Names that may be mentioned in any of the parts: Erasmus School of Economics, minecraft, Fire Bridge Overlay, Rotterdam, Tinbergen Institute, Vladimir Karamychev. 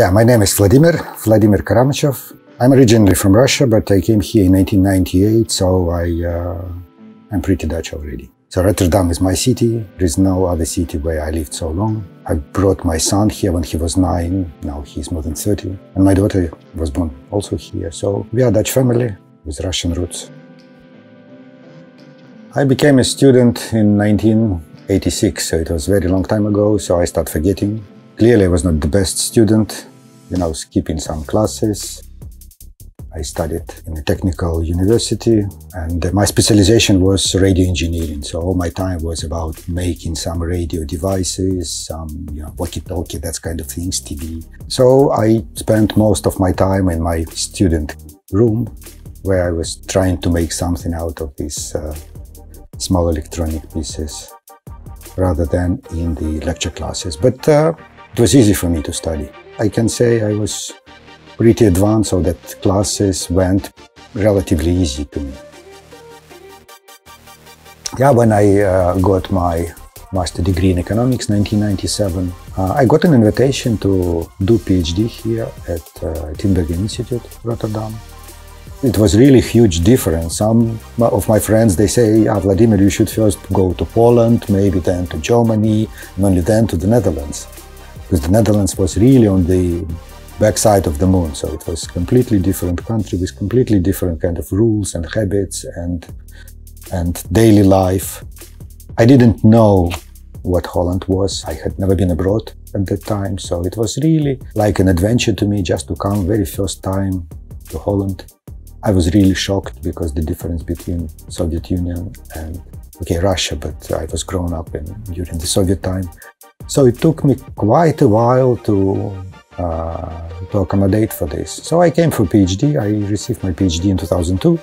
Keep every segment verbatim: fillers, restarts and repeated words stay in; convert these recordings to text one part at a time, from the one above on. Yeah, my name is Vladimir, Vladimir Karamychev. I'm originally from Russia, but I came here in nineteen ninety-eight, so I, uh, I'm pretty Dutch already. So Rotterdam is my city. There is no other city where I lived so long. I brought my son here when he was nine. Now he's more than thirty. And my daughter was born also here. So we are a Dutch family with Russian roots. I became a student in nineteen eighty-six, so it was a very long time ago, so I started forgetting. Clearly I was not the best student, you know, skipping some classes. I studied in a technical university, and my specialization was radio engineering, so all my time was about making some radio devices, some, you know, walkie-talkie, that kind of things, T V. So I spent most of my time in my student room, where I was trying to make something out of this uh, small electronic pieces rather than in the lecture classes. But uh, it was easy for me to study. I can say I was pretty advanced, so that classes went relatively easy to me. Yeah, when I uh, got my master's degree in economics in nineteen ninety-seven, uh, I got an invitation to do PhD here at uh, Tinbergen Institute, Rotterdam. It was really huge difference. Some of my friends, they say, ah, Vladimir, you should first go to Poland, maybe then to Germany, and only then to the Netherlands. Because the Netherlands was really on the backside of the moon, so it was a completely different country with completely different kind of rules and habits and, and daily life. I didn't know what Holland was. I had never been abroad at that time, so it was really like an adventure to me just to come very first time to Holland. I was really shocked because the difference between Soviet Union and, okay, Russia, but I was grown up in, during the Soviet time. So it took me quite a while to, uh, to accommodate for this. So I came for PhD. I received my PhD in two thousand two.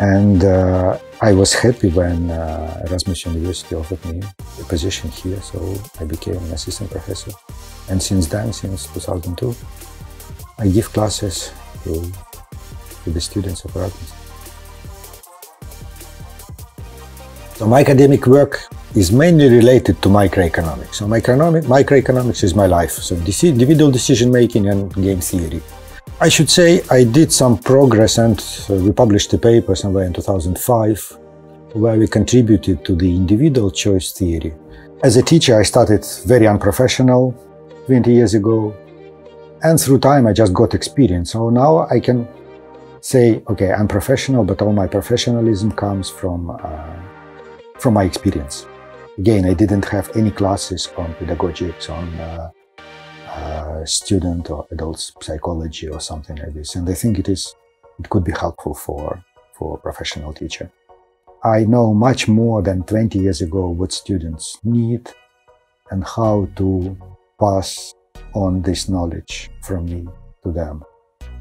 And uh, I was happy when uh, Erasmus University offered me a position here. So I became an assistant professor. And since then, since two thousand two, I give classes to the students of Erasmus. So my academic work is mainly related to microeconomics. So microeconomic, microeconomics is my life, so individual decision-making and game theory. I should say I did some progress, and we published a paper somewhere in two thousand five where we contributed to the individual choice theory. As a teacher, I started very unprofessional twenty years ago, and through time I just got experience, so now I can say, okay, I'm professional, but all my professionalism comes from, uh, from my experience. Again, I didn't have any classes on pedagogics, on uh, uh, student or adult psychology or something like this. And I think it is, it could be helpful for, for a professional teacher. I know much more than twenty years ago what students need and how to pass on this knowledge from me to them.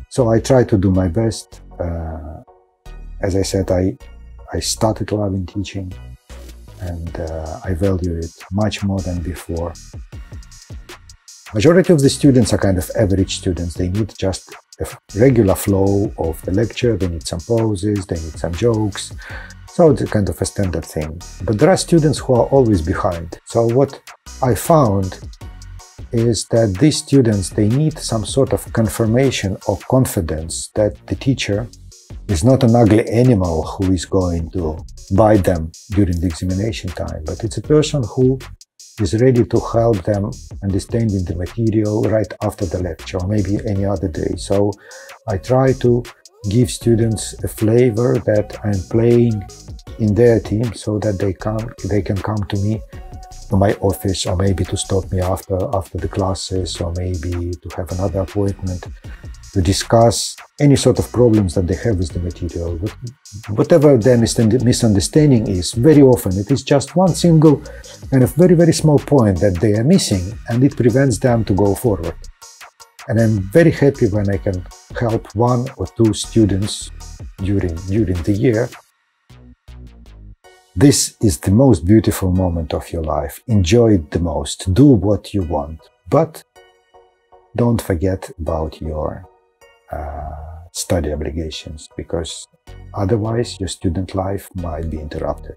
So I try to do my best. Uh, as I said, I, I started loving teaching, and uh, I value it much more than before. Majority of the students are kind of average students. They need just a regular flow of the lecture. They need some pauses, they need some jokes. So it's kind of a standard thing. But there are students who are always behind. So what I found is that these students, they need some sort of confirmation or confidence that the teacher is not an ugly animal who is going to bite them during the examination time, but it's a person who is ready to help them understanding the material right after the lecture, or maybe any other day. So I try to give students a flavor that I'm playing in their team, so that they come, they can come to me, to my office, or maybe to stop me after, after the classes, or maybe to have another appointment, to discuss any sort of problems that they have with the material. But whatever their misunderstanding is, very often it is just one single kind of very, very small point that they are missing, and it prevents them to go forward. And I'm very happy when I can help one or two students during, during the year. This is the most beautiful moment of your life. Enjoy it the most. Do what you want. But don't forget about your uh, study obligations, because otherwise your student life might be interrupted.